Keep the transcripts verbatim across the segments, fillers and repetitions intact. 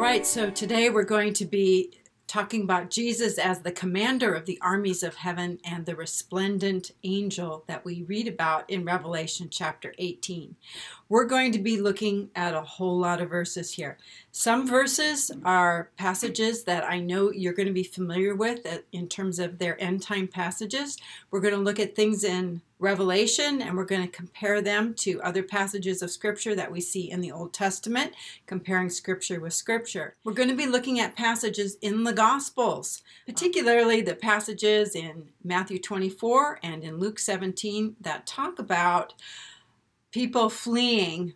right, so today we're going to be talking about Jesus as the commander of the armies of heaven and the resplendent angel that we read about in Revelation chapter eighteen. We're going to be looking at a whole lot of verses here. Some verses are passages that I know you're going to be familiar with in terms of their end time passages. We're going to look at things in Revelation, and we're going to compare them to other passages of Scripture that we see in the Old Testament, comparing Scripture with Scripture. We're going to be looking at passages in the Gospels, particularly the passages in Matthew twenty-four and in Luke seventeen that talk about people fleeing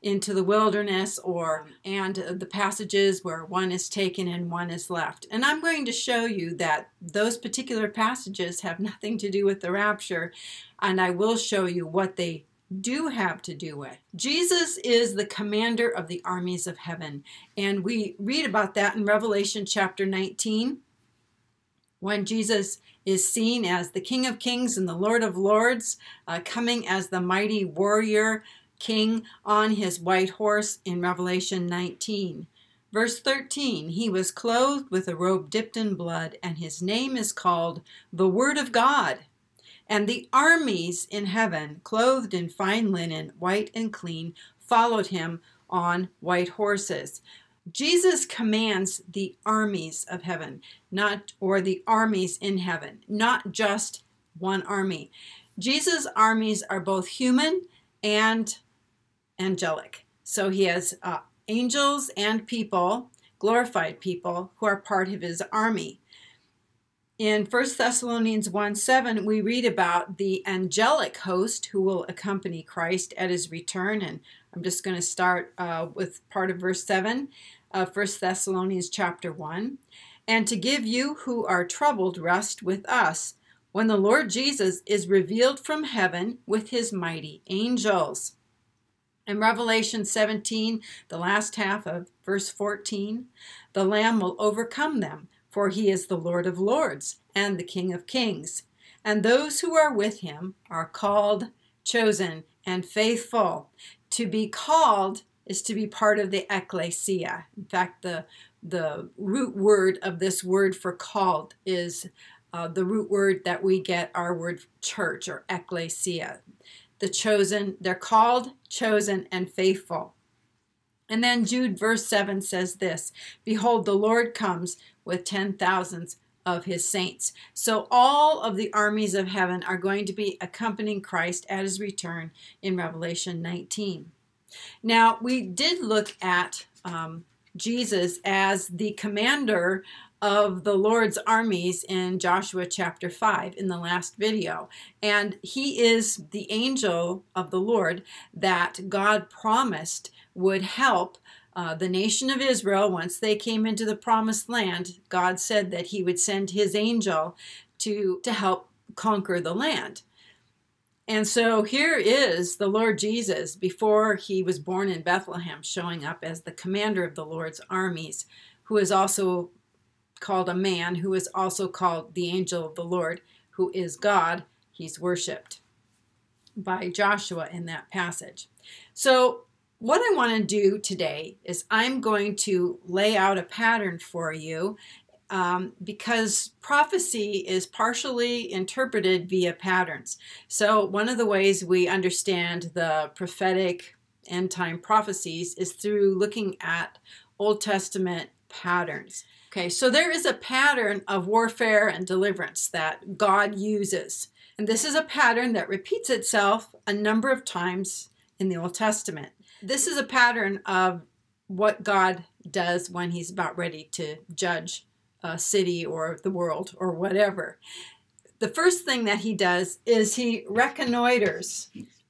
into the wilderness, or and the passages where one is taken and one is left. And I'm going to show you that those particular passages have nothing to do with the rapture, and I will show you what they do have to do with. Jesus is the commander of the armies of heaven, and we read about that in Revelation chapter nineteen, when Jesus is seen as the King of Kings and the Lord of Lords, uh, coming as the mighty warrior king on his white horse in Revelation nineteen. Verse thirteen, he was clothed with a robe dipped in blood, and his name is called the Word of God. And the armies in heaven, clothed in fine linen, white and clean, followed him on white horses. Jesus commands the armies of heaven, not or the armies in heaven, not just one army. Jesus' armies are both human and angelic. So he has uh, angels and people, glorified people, who are part of his army. In First Thessalonians one seven, we read about the angelic host who will accompany Christ at his return. And I'm just going to start uh, with part of verse seven of First Thessalonians chapter one. And to give you who are troubled rest with us, when the Lord Jesus is revealed from heaven with his mighty angels. In Revelation seventeen, the last half of verse fourteen, the Lamb will overcome them, for he is the Lord of Lords and the King of Kings. And those who are with him are called, chosen, and faithful. To be called is to be part of the ecclesia. In fact, the, the root word of this word for called is Uh, the root word that we get our word church or ecclesia. The chosen, they're called, chosen, and faithful. And then Jude verse seven says this, behold, the Lord comes with ten thousands of his saints. So all of the armies of heaven are going to be accompanying Christ at his return in Revelation nineteen. Now, we did look at um, Jesus as the commander of the Lord's armies in Joshua chapter five in the last video. And he is the angel of the Lord that God promised would help uh, the nation of Israel once they came into the promised land. God said that he would send his angel to, to help conquer the land. And so here is the Lord Jesus before he was born in Bethlehem, showing up as the commander of the Lord's armies, who is also called a man, who is also called the angel of the Lord, who is God. He's worshipped by Joshua in that passage. So what I want to do today is I'm going to lay out a pattern for you, um, because prophecy is partially interpreted via patterns. So one of the ways we understand the prophetic end time prophecies is through looking at Old Testament patterns. Okay, so there is a pattern of warfare and deliverance that God uses. And this is a pattern that repeats itself a number of times in the Old Testament. This is a pattern of what God does when he's about ready to judge a city or the world or whatever. The first thing that he does is he reconnoiters.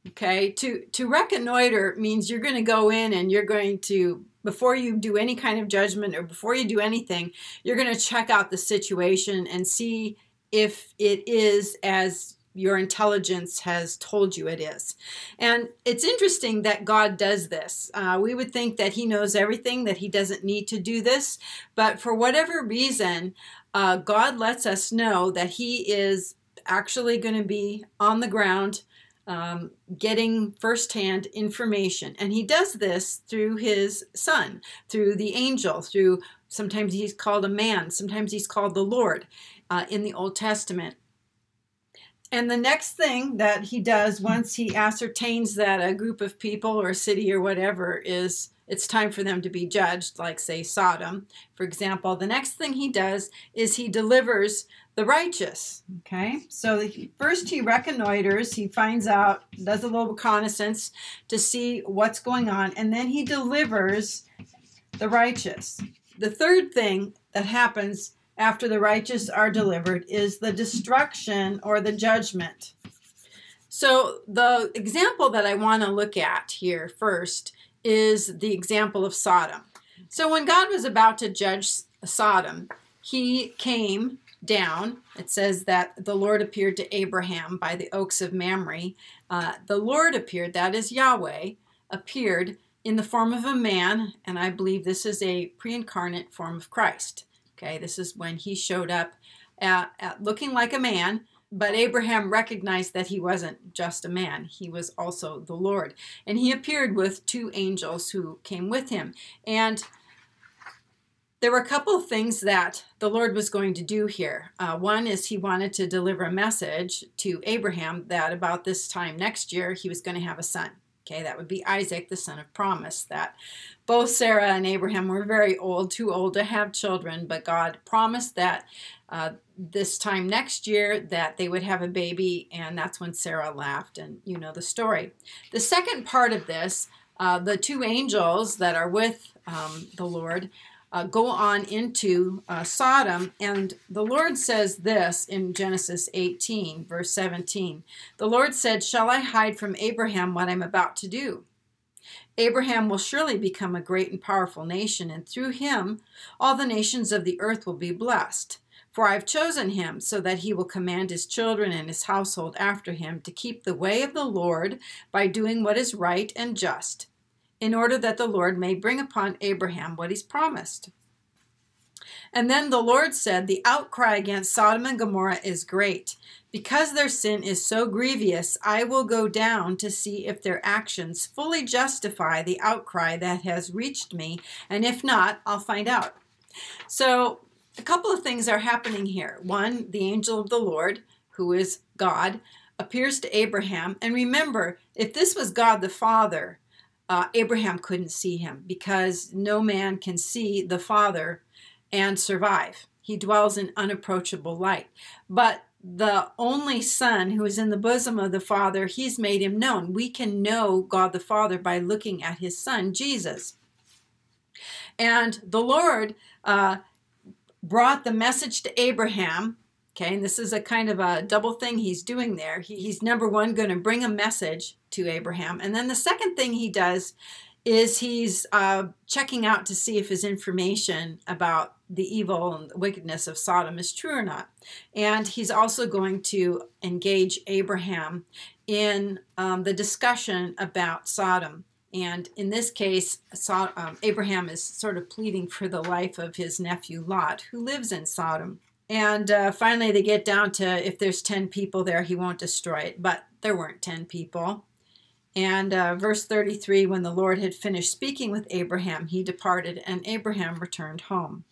Okay, to, to reconnoiter means you're going to go in and you're going to, before you do any kind of judgment or before you do anything, you're going to check out the situation and see if it is as your intelligence has told you it is. And it's interesting that God does this. Uh, we would think that he knows everything, that he doesn't need to do this. But for whatever reason, uh, God lets us know that he is actually going to be on the ground um, getting firsthand information. And he does this through his son, through the angel, through sometimes he's called a man, sometimes he's called the Lord uh, in the Old Testament. And the next thing that he does once he ascertains that a group of people or a city or whatever is, it's time for them to be judged, like, say, Sodom, for example, the next thing he does is he delivers the righteous, okay? So the, first he reconnoiters, he finds out, does a little reconnaissance to see what's going on, and then he delivers the righteous. The third thing that happens after the righteous are delivered is the destruction or the judgment. So the example that I want to look at here first is the example of Sodom. So when God was about to judge Sodom, he came down. It says that the Lord appeared to Abraham by the oaks of Mamre. Uh, the Lord appeared, that is Yahweh, appeared in the form of a man, and I believe this is a pre-incarnate form of Christ. Okay, this is when he showed up at, at looking like a man, but Abraham recognized that he wasn't just a man. He was also the Lord. And he appeared with two angels who came with him. And there were a couple of things that the Lord was going to do here. Uh, one is he wanted to deliver a message to Abraham that about this time next year he was going to have a son. Okay, that would be Isaac, the son of promise, that both Sarah and Abraham were very old, too old to have children, but God promised that uh, this time next year that they would have a baby, and that's when Sarah laughed, and you know the story. The second part of this, uh, the two angels that are with um, the Lord uh, go on into uh, Sodom, and the Lord says this in Genesis eighteen, verse seventeen. The Lord said, "Shall I hide from Abraham what I'm about to do? Abraham will surely become a great and powerful nation, and through him all the nations of the earth will be blessed. For I've chosen him so that he will command his children and his household after him to keep the way of the Lord by doing what is right and just, in order that the Lord may bring upon Abraham what he's promised." And then the Lord said, "The outcry against Sodom and Gomorrah is great. Because their sin is so grievous, I will go down to see if their actions fully justify the outcry that has reached me, and if not, I'll find out." So a couple of things are happening here. One, the angel of the Lord, who is God, appears to Abraham. And remember, if this was God the Father, uh, Abraham couldn't see him, because no man can see the Father and survive. He dwells in unapproachable light. But the only Son who is in the bosom of the Father, he's made him known. We can know God the Father by looking at his Son, Jesus. And the Lord uh, brought the message to Abraham. Okay, and this is a kind of a double thing he's doing there. He, he's, number one, going to bring a message to Abraham. And then the second thing he does is he's uh, checking out to see if his information about the evil and the wickedness of Sodom is true or not. And he's also going to engage Abraham in um, the discussion about Sodom. And in this case, so, um, Abraham is sort of pleading for the life of his nephew Lot, who lives in Sodom. And uh, finally, they get down to, if there's ten people there, he won't destroy it. But there weren't ten people. And uh, verse thirty-three, when the Lord had finished speaking with Abraham, he departed, and Abraham returned home.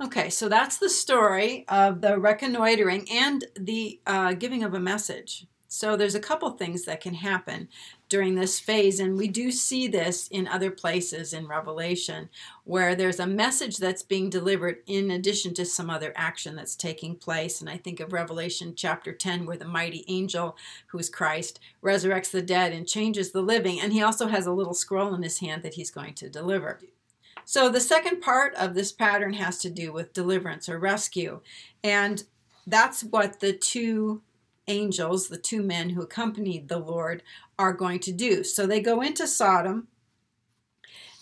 Okay, so that's the story of the reconnoitering and the uh, giving of a message. So there's a couple things that can happen during this phase, and we do see this in other places in Revelation, where there's a message that's being delivered in addition to some other action that's taking place. And I think of Revelation chapter ten, where the mighty angel, who is Christ, resurrects the dead and changes the living, and he also has a little scroll in his hand that he's going to deliver. So the second part of this pattern has to do with deliverance or rescue, and that's what the two angels, the two men who accompanied the Lord, are going to do. So they go into Sodom,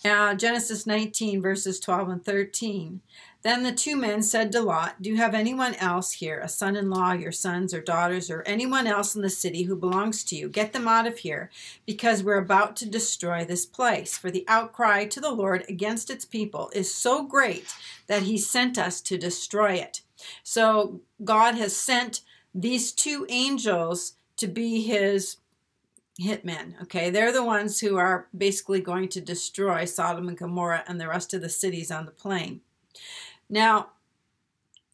uh, Genesis nineteen, verses twelve and thirteen. Then the two men said to Lot, "Do you have anyone else here, a son-in-law, your sons or daughters, or anyone else in the city who belongs to you? Get them out of here, because we're about to destroy this place. For the outcry to the Lord against its people is so great that he sent us to destroy it." So God has sent these two angels to be his hitmen, okay? They're the ones who are basically going to destroy Sodom and Gomorrah and the rest of the cities on the plain. Now,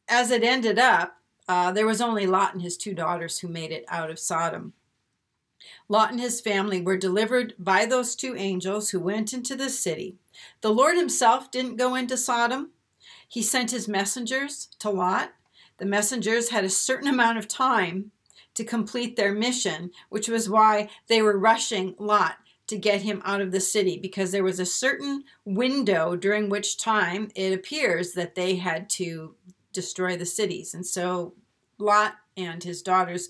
as it ended up, uh, there was only Lot and his two daughters who made it out of Sodom. Lot and his family were delivered by those two angels who went into the city. The Lord himself didn't go into Sodom. He sent his messengers to Lot. The messengers had a certain amount of time to complete their mission, which was why they were rushing Lot to get him out of the city, because there was a certain window during which time it appears that they had to destroy the cities. And so Lot and his daughters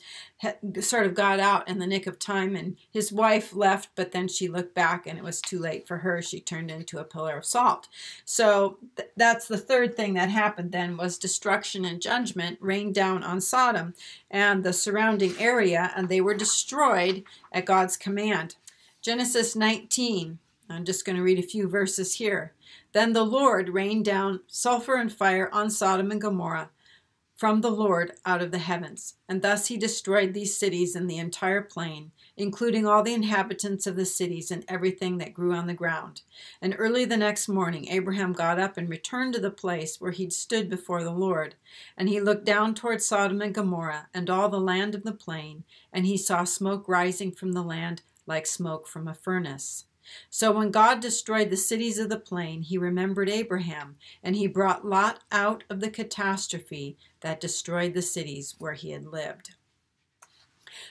sort of got out in the nick of time, and his wife left, but then she looked back and it was too late for her. She turned into a pillar of salt. So th that's the third thing that happened then, was destruction and judgment rained down on Sodom and the surrounding area, and they were destroyed at God's command. Genesis nineteen, I'm just going to read a few verses here. Then the Lord rained down sulfur and fire on Sodom and Gomorrah from the Lord out of the heavens, and thus he destroyed these cities and the entire plain, including all the inhabitants of the cities and everything that grew on the ground. And early the next morning Abraham got up and returned to the place where he'd stood before the Lord. And he looked down toward Sodom and Gomorrah and all the land of the plain, and he saw smoke rising from the land like smoke from a furnace. So when God destroyed the cities of the plain, he remembered Abraham, and he brought Lot out of the catastrophe that destroyed the cities where he had lived.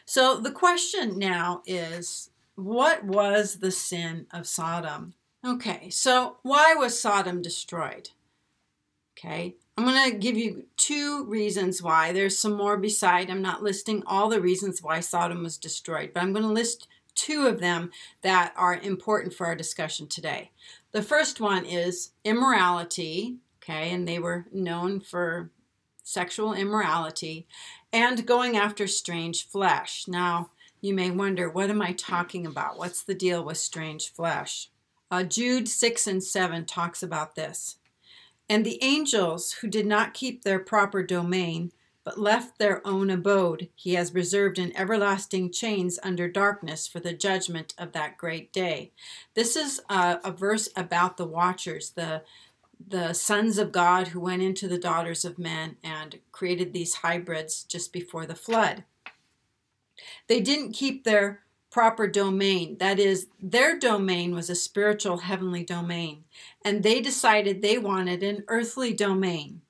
So the question now is, what was the sin of Sodom? Okay, so why was Sodom destroyed? Okay, I'm going to give you two reasons why. There's some more beside. I'm not listing all the reasons why Sodom was destroyed, but I'm going to list two of them that are important for our discussion today. The first one is immorality, okay, and they were known for sexual immorality, and going after strange flesh. Now, you may wonder, what am I talking about? What's the deal with strange flesh? Uh, Jude six and seven talks about this. And the angels who did not keep their proper domain but left their own abode, he has reserved in everlasting chains under darkness for the judgment of that great day. This is a, a verse about the watchers, the, the sons of God who went into the daughters of men and created these hybrids just before the flood. They didn't keep their proper domain. That is, their domain was a spiritual heavenly domain, and they decided they wanted an earthly domain.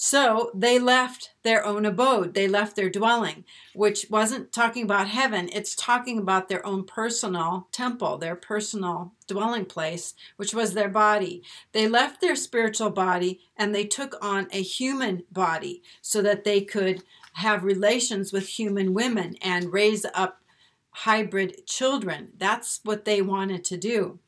So they left their own abode, they left their dwelling, which wasn't talking about heaven, it's talking about their own personal temple, their personal dwelling place, which was their body. They left their spiritual body and they took on a human body so that they could have relations with human women and raise up hybrid children. That's what they wanted to do.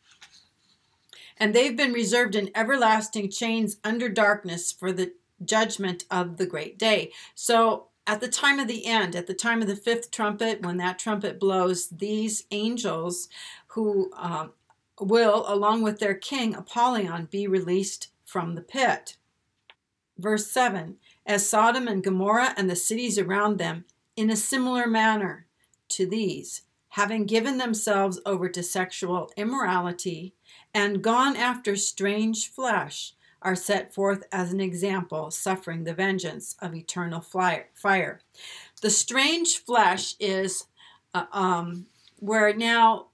And they've been reserved in everlasting chains under darkness for the judgment of the great day. So at the time of the end, at the time of the fifth trumpet, when that trumpet blows, these angels who uh, will, along with their king Apollyon, be released from the pit. Verse seven, as Sodom and Gomorrah and the cities around them, in a similar manner to these, having given themselves over to sexual immorality and gone after strange flesh, are set forth as an example, suffering the vengeance of eternal fire. The strange flesh is uh, um, where now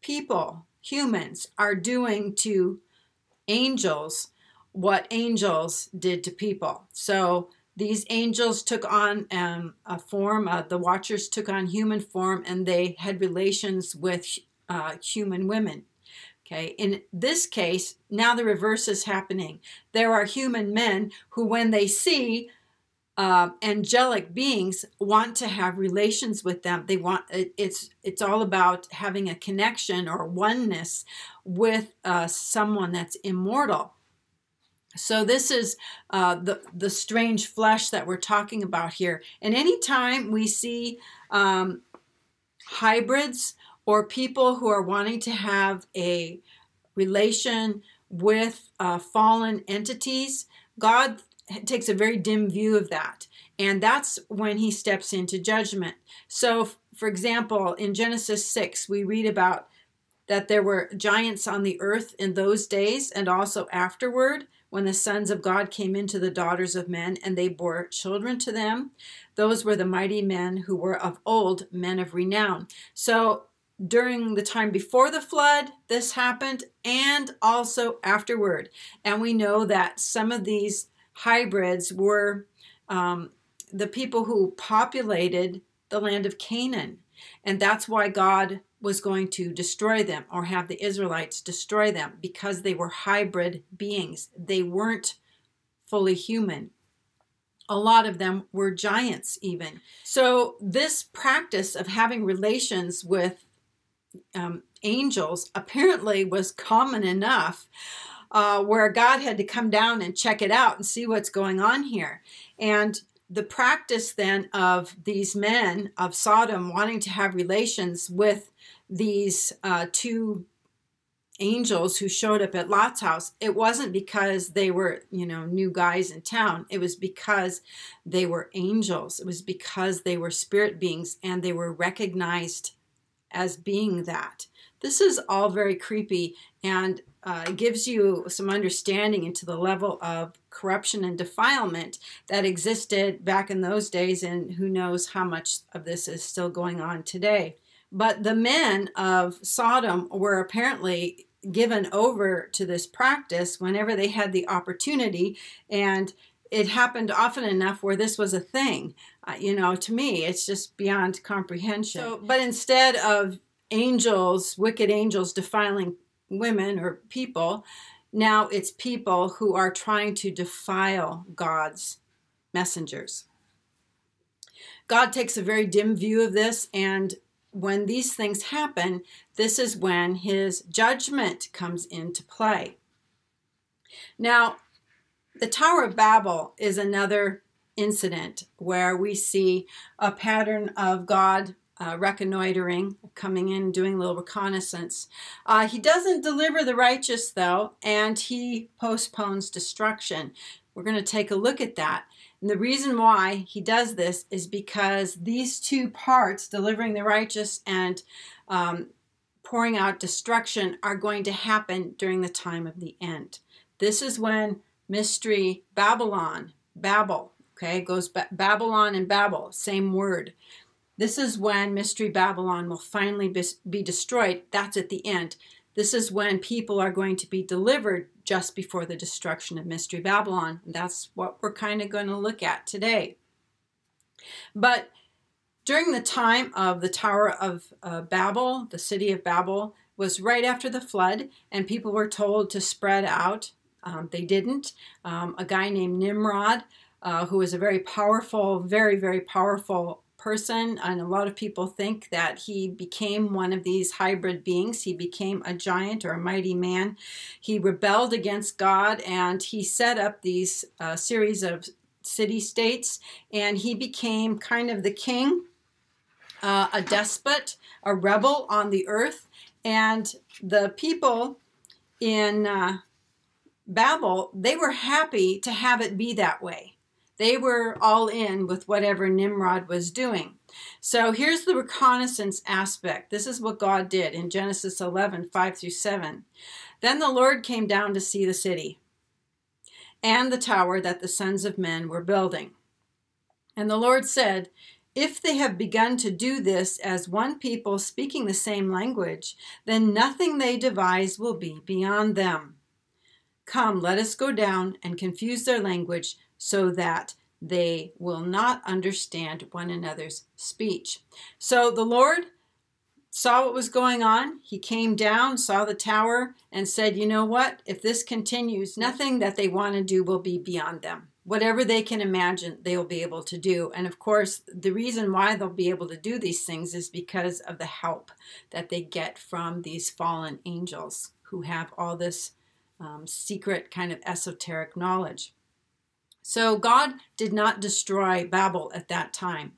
people, humans, are doing to angels what angels did to people. So these angels took on um, a form, uh, the watchers took on human form, and they had relations with uh, human women. Okay, in this case, now the reverse is happening. There are human men who, when they see uh, angelic beings, want to have relations with them. They want it's it's all about having a connection or oneness with uh, someone that's immortal. So this is uh, the the strange flesh that we're talking about here. And any time we see um, hybrids, or people who are wanting to have a relation with uh, fallen entities, God takes a very dim view of that. And that's when he steps into judgment. So For example, in Genesis six, we read about that there were giants on the earth in those days and also afterward, when the sons of God came into the daughters of men and they bore children to them. Those were the mighty men who were of old, men of renown. So during the time before the flood, this happened, and also afterward. And we know that some of these hybrids were um, the people who populated the land of Canaan. And that's why God was going to destroy them, or have the Israelites destroy them, because they were hybrid beings. They weren't fully human. A lot of them were giants even. So this practice of having relations with um, angels apparently was common enough uh, where God had to come down and check it out and see what's going on here. And the practice then of these men of Sodom wanting to have relations with these uh, two angels who showed up at Lot's house, it wasn't because they were, you know, new guys in town. It was because they were angels. It was because they were spirit beings, and they were recognized as being that. This is all very creepy, and uh, gives you some understanding into the level of corruption and defilement that existed back in those days, and who knows how much of this is still going on today. But the men of Sodom were apparently given over to this practice whenever they had the opportunity, and it happened often enough where this was a thing. Uh, you know, to me, it's just beyond comprehension. So, but instead of angels, wicked angels defiling women or people, now it's people who are trying to defile God's messengers. God takes a very dim view of this, and when these things happen, this is when his judgment comes into play. Now, the Tower of Babel is another incident where we see a pattern of God uh, reconnoitering, coming in, doing a little reconnaissance. Uh, he doesn't deliver the righteous, though, and he postpones destruction. We're going to take a look at that. And the reason why he does this is because these two parts, delivering the righteous and um, pouring out destruction, are going to happen during the time of the end. This is when Mystery Babylon, Babel, okay, goes ba Babylon and Babel, same word. This is when Mystery Babylon will finally be, be destroyed. That's at the end. This is when people are going to be delivered just before the destruction of Mystery Babylon. That's what we're kind of going to look at today. But during the time of the Tower of uh, Babel, the city of Babel was right after the flood, and people were told to spread out. Um, they didn't. Um, a guy named Nimrod, uh, who was a very powerful, very, very powerful person, and a lot of people think that he became one of these hybrid beings. He became a giant or a mighty man. He rebelled against God, and he set up these uh, series of city-states, and he became kind of the king, uh, a despot, a rebel on the earth. And the people in uh, Babel, they were happy to have it be that way. They were all in with whatever Nimrod was doing. So here's the reconnaissance aspect. This is what God did in Genesis eleven, five through seven. Then the Lord came down to see the city and the tower that the sons of men were building. And the Lord said, if they have begun to do this as one people speaking the same language, then nothing they devise will be beyond them. Come, let us go down and confuse their language, so that they will not understand one another's speech. So the Lord saw what was going on. He came down, saw the tower, and said, you know what? If this continues, nothing that they want to do will be beyond them. Whatever they can imagine, they will be able to do. And of course, the reason why they'll be able to do these things is because of the help that they get from these fallen angels who have all this um, secret kind of esoteric knowledge. So God did not destroy Babel at that time.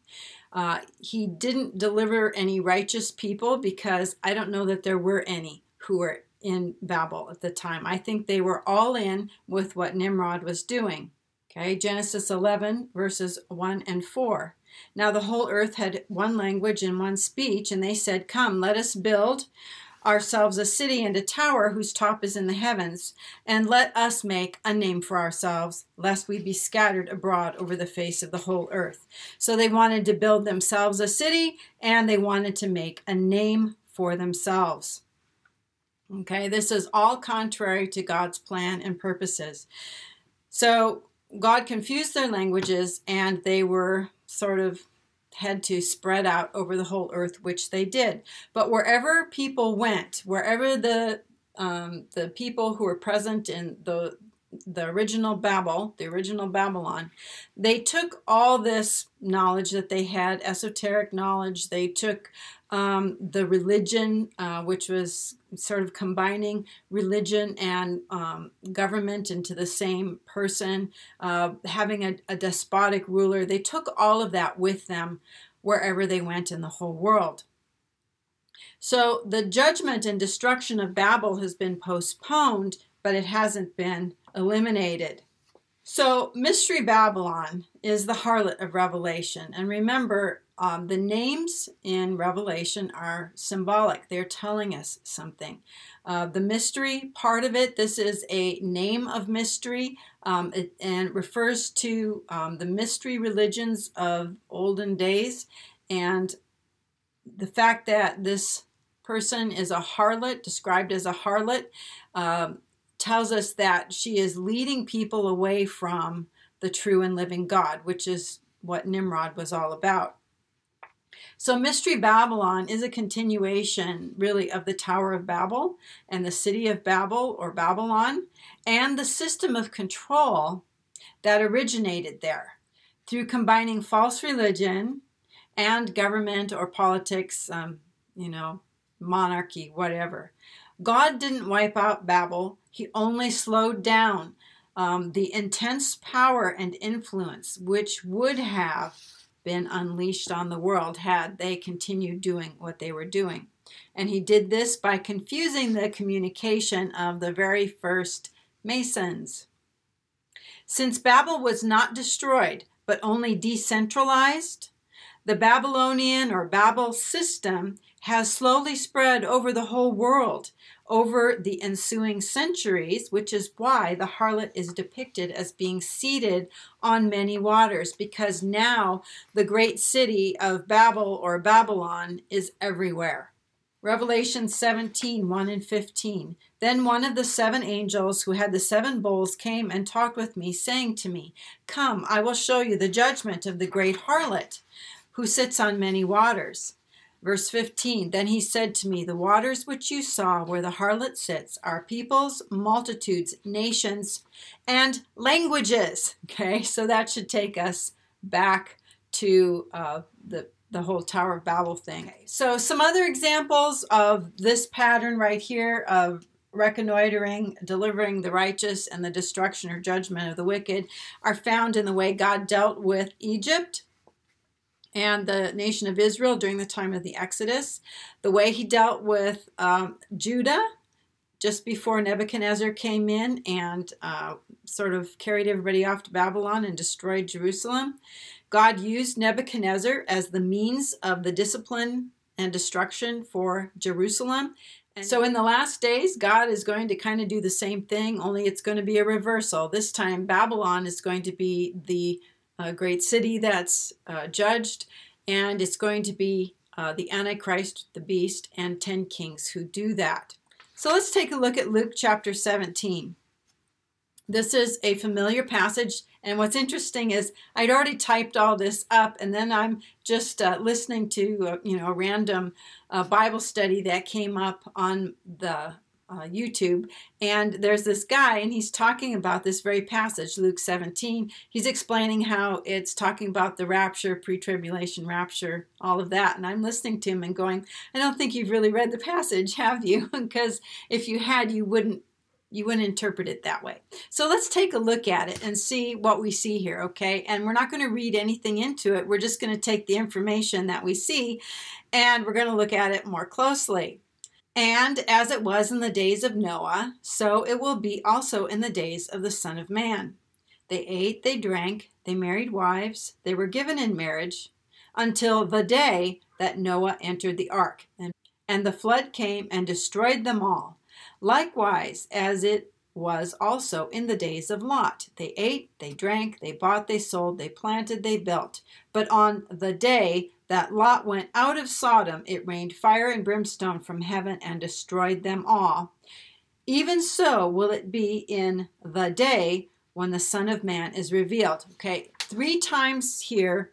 Uh, he didn't deliver any righteous people, because I don't know that there were any who were in Babel at the time. I think they were all in with what Nimrod was doing. Okay, Genesis eleven, verses one and four. Now the whole earth had one language and one speech, and they said, "Come, let us build ourselves a city and a tower whose top is in the heavens, and let us make a name for ourselves, lest we be scattered abroad over the face of the whole earth." So they wanted to build themselves a city, and they wanted to make a name for themselves. Okay, this is all contrary to God's plan and purposes. So God confused their languages, and they were sort of had to spread out over the whole earth, which they did. But wherever people went, wherever the um, the people who were present in the the original Babel, the original Babylon, they took all this knowledge that they had, esoteric knowledge. They took um, the religion, uh, which was sort of combining religion and um, government into the same person, uh, having a, a despotic ruler. They took all of that with them wherever they went in the whole world. So the judgment and destruction of Babel has been postponed, but it hasn't been eliminated. So Mystery Babylon is the harlot of Revelation. And remember, um, the names in Revelation are symbolic. They're telling us something. Uh, the mystery part of it, this is a name of mystery, um, it, and it refers to um, the mystery religions of olden days. And the fact that this person is a harlot, described as a harlot, um, tells us that she is leading people away from the true and living God, which is what Nimrod was all about. So Mystery Babylon is a continuation, really, of the Tower of Babel and the city of Babel, or Babylon, and the system of control that originated there through combining false religion and government or politics, um, you know, monarchy, whatever. God didn't wipe out Babel. He only slowed down um, the intense power and influence which would have been unleashed on the world had they continued doing what they were doing. And he did this by confusing the communication of the very first Masons. Since Babel was not destroyed, but only decentralized, the Babylonian or Babel system has slowly spread over the whole world over the ensuing centuries, which is why the harlot is depicted as being seated on many waters, because now the great city of Babel or Babylon is everywhere. Revelation seventeen, one and fifteen. Then one of the seven angels who had the seven bowls came and talked with me, saying to me, "Come, I will show you the judgment of the great harlot who sits on many waters." Verse fifteen, then he said to me, "The waters which you saw where the harlot sits are peoples, multitudes, nations, and languages." Okay, so that should take us back to uh, the, the whole Tower of Babel thing. Okay, so some other examples of this pattern right here of reconnoitering, delivering the righteous, and the destruction or judgment of the wicked are found in the way God dealt with Egypt and the nation of Israel during the time of the Exodus, the way he dealt with um, Judah just before Nebuchadnezzar came in and uh, sort of carried everybody off to Babylon and destroyed Jerusalem. God used Nebuchadnezzar as the means of the discipline and destruction for Jerusalem. And so in the last days, God is going to kind of do the same thing, only it's going to be a reversal. This time, Babylon is going to be the a great city that's uh, judged, and it's going to be uh, the Antichrist, the beast, and ten kings who do that. So let's take a look at Luke chapter seventeen. This is a familiar passage, and what's interesting is I'd already typed all this up, and then I'm just uh, listening to uh, you know, a random uh, Bible study that came up on the Uh, YouTube, and there's this guy and he's talking about this very passage, Luke seventeen. He's explaining how it's talking about the rapture, pre-tribulation rapture, all of that, and I'm listening to him and going, I don't think you've really read the passage, have you? Because if you had, you wouldn't you wouldn't interpret it that way. So let's take a look at it and see what we see here, okay? And we're not going to read anything into it. We're just going to take the information that we see and we're going to look at it more closely. And as it was in the days of Noah, so it will be also in the days of the Son of Man. They ate, they drank, they married wives, they were given in marriage until the day that Noah entered the ark, and, and the flood came and destroyed them all. Likewise, as it was also in the days of Lot. They ate, they drank, they bought, they sold, they planted, they built. But on the day that Lot went out of Sodom, it rained fire and brimstone from heaven and destroyed them all. Even so will it be in the day when the Son of Man is revealed. Okay, three times here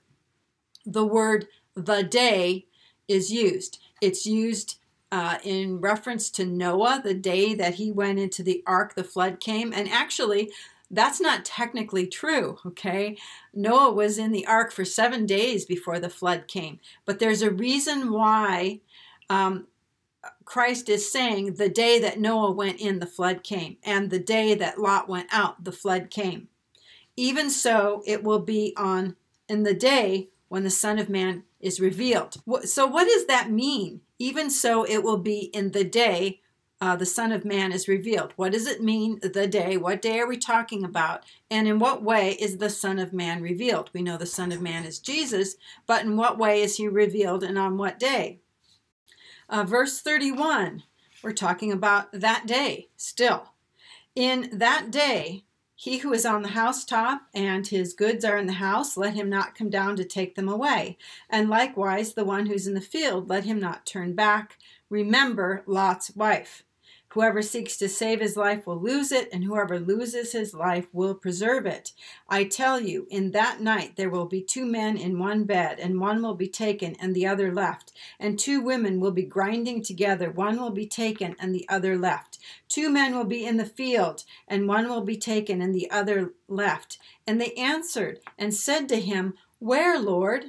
the word the day is used. It's used Uh, in reference to Noah, the day that he went into the ark, the flood came. And actually, that's not technically true, okay? Noah was in the ark for seven days before the flood came. But there's a reason why um, Christ is saying the day that Noah went in, the flood came. And the day that Lot went out, the flood came. Even so, it will be on in the day when the Son of Man is revealed. So what does that mean? Even so, it will be in the day uh, the Son of Man is revealed. What does it mean, the day? What day are we talking about? And in what way is the Son of Man revealed? We know the Son of Man is Jesus, but in what way is he revealed and on what day? Uh, verse thirty-one, we're talking about that day still. In that day, he who is on the housetop and his goods are in the house, let him not come down to take them away. And likewise, the one who's in the field, let him not turn back. Remember Lot's wife. Whoever seeks to save his life will lose it, and whoever loses his life will preserve it. I tell you, in that night there will be two men in one bed, and one will be taken and the other left. And two women will be grinding together, one will be taken and the other left. Two men will be in the field, and one will be taken and the other left. And they answered and said to him, Where, Lord?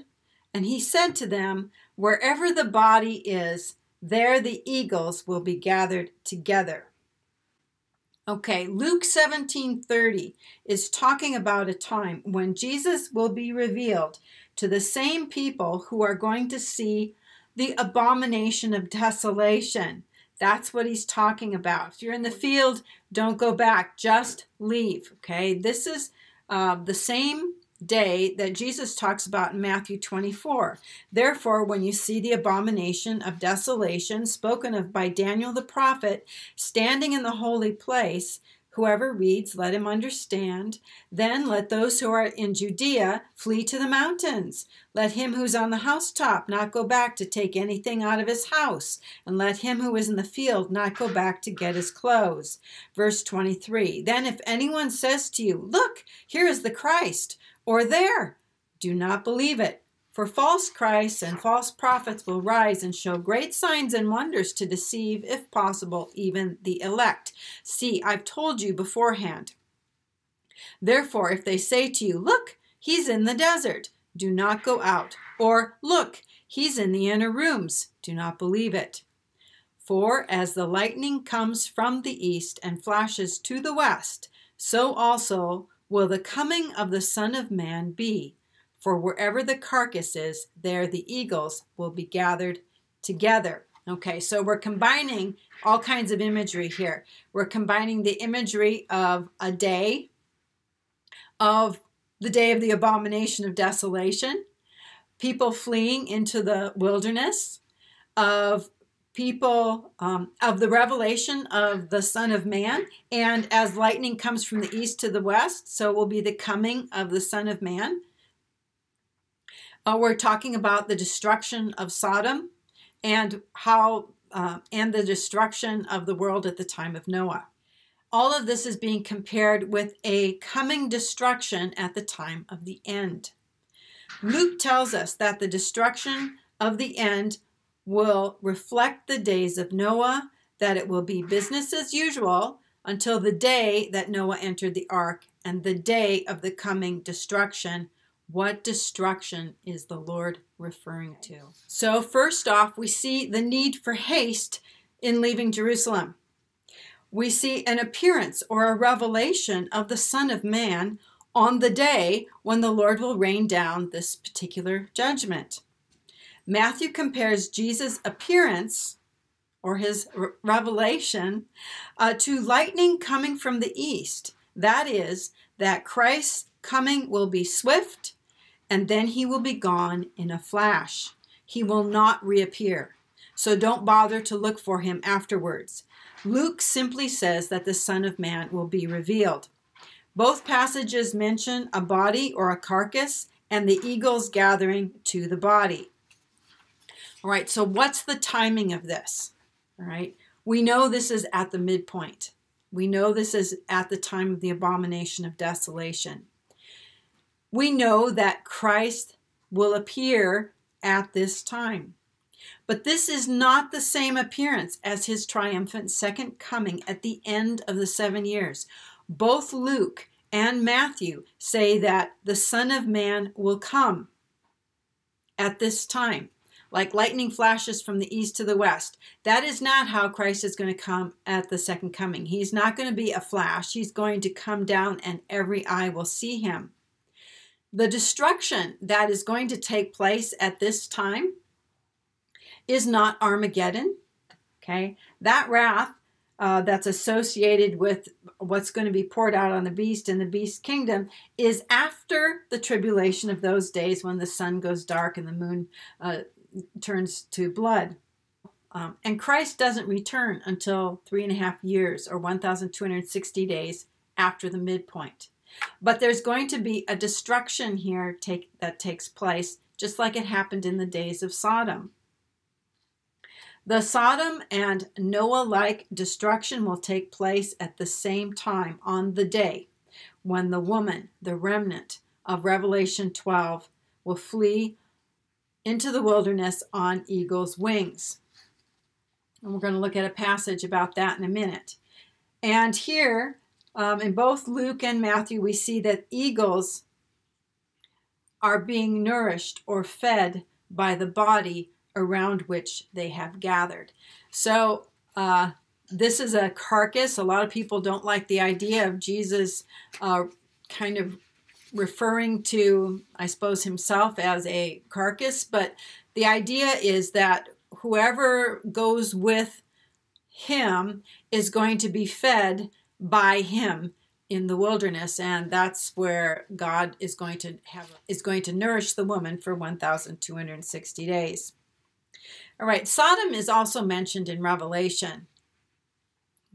And he said to them, Wherever the body is, there the eagles will be gathered together. Okay, Luke seventeen thirty is talking about a time when Jesus will be revealed to the same people who are going to see the abomination of desolation. That's what he's talking about. If you're in the field, don't go back. Just leave, okay? This is uh, the same day that Jesus talks about in Matthew twenty-four. Therefore, when you see the abomination of desolation spoken of by Daniel the prophet standing in the holy place, whoever reads, let him understand. Then let those who are in Judea flee to the mountains. Let him who's on the housetop not go back to take anything out of his house. And let him who is in the field not go back to get his clothes. Verse twenty-three, then if anyone says to you, Look, here is the Christ, or there, do not believe it. For false Christs and false prophets will rise and show great signs and wonders to deceive, if possible, even the elect. See, I've told you beforehand. Therefore, if they say to you, Look, he's in the desert, do not go out. Or, Look, he's in the inner rooms, do not believe it. For as the lightning comes from the east and flashes to the west, so also will the coming of the Son of Man be. For wherever the carcass is, there the eagles will be gathered together. Okay, so we're combining all kinds of imagery here. We're combining the imagery of a day, of the day of the abomination of desolation, people fleeing into the wilderness, of people, um, of the revelation of the Son of Man, and as lightning comes from the east to the west, so will be the coming of the Son of Man. Uh, we're talking about the destruction of Sodom and how uh, and the destruction of the world at the time of Noah. All of this is being compared with a coming destruction at the time of the end. Luke tells us that the destruction of the end will reflect the days of Noah, that it will be business as usual until the day that Noah entered the ark and the day of the coming destruction. What destruction is the Lord referring to? So first off, we see the need for haste in leaving Jerusalem. We see an appearance or a revelation of the Son of Man on the day when the Lord will rain down this particular judgment. Matthew compares Jesus' appearance, or his revelation, uh, to lightning coming from the east. That is, that Christ's coming will be swift, and then he will be gone in a flash. He will not reappear. So don't bother to look for him afterwards. Luke simply says that the Son of Man will be revealed. Both passages mention a body or a carcass and the eagles gathering to the body. All right, so what's the timing of this? All right, we know this is at the midpoint. We know this is at the time of the abomination of desolation. We know that Christ will appear at this time. But this is not the same appearance as his triumphant second coming at the end of the seven years. Both Luke and Matthew say that the Son of Man will come at this time, like lightning flashes from the east to the west. That is not how Christ is going to come at the second coming. He's not going to be a flash. He's going to come down and every eye will see him. The destruction that is going to take place at this time is not Armageddon, okay? That wrath uh, that's associated with what's going to be poured out on the beast and the beast kingdom is after the tribulation of those days when the sun goes dark and the moon uh, turns to blood. Um, and Christ doesn't return until three and a half years or one thousand two hundred sixty days after the midpoint. But there's going to be a destruction here take, that takes place, just like it happened in the days of Sodom. The Sodom and Noah-like destruction will take place at the same time on the day when the woman, the remnant of Revelation twelve, will flee into the wilderness on eagle's wings. And we're going to look at a passage about that in a minute. And here, um, in both Luke and Matthew, we see that eagles are being nourished or fed by the body around which they have gathered. So uh, this is a carcass. A lot of people don't like the idea of Jesus uh, kind of referring to, I suppose, himself as a carcass. But the idea is that whoever goes with him is going to be fed by him in the wilderness, and that's where God is going to have is going to nourish the woman for one thousand two hundred sixty days. All right, Sodom is also mentioned in Revelation.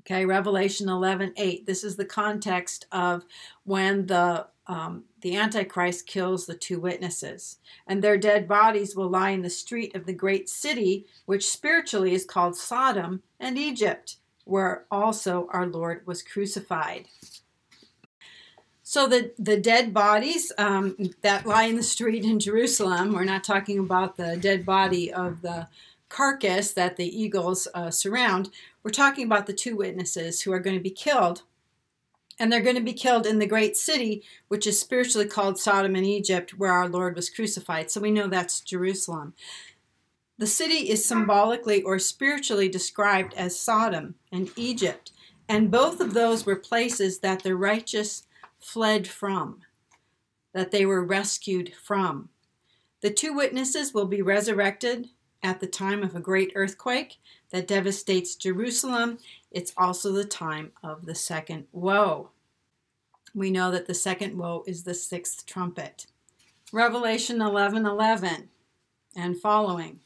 Okay, Revelation eleven eight. This is the context of when the, um, the Antichrist kills the two witnesses. And their dead bodies will lie in the street of the great city, which spiritually is called Sodom and Egypt, where also our Lord was crucified. So the, the dead bodies um, that lie in the street in Jerusalem, we're not talking about the dead body of the carcass that the eagles uh, surround. We're talking about the two witnesses who are going to be killed. And they're going to be killed in the great city, which is spiritually called Sodom and Egypt, where our Lord was crucified. So we know that's Jerusalem. The city is symbolically or spiritually described as Sodom and Egypt. And both of those were places that the righteous fled from, that they were rescued from. The two witnesses will be resurrected at the time of a great earthquake that devastates Jerusalem. It's also the time of the second woe. We know that the second woe is the sixth trumpet. Revelation eleven eleven and following.